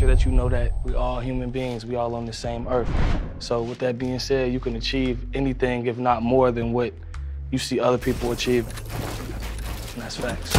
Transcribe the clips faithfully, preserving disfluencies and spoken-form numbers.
sure that you know that we're all human beings, we all on the same earth. So with that being said, you can achieve anything, if not more than what you see other people achieve. And that's facts.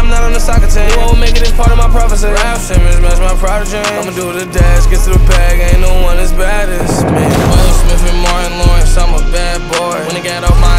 I'm not on the soccer team. You won't make it, it's part of my prophecy. Rap Simmons, match my prodigy. I'ma do the dash, get to the bag. Ain't no one as bad as me. Will Smith and Martin Lawrence, I'm a bad boy. When it got off my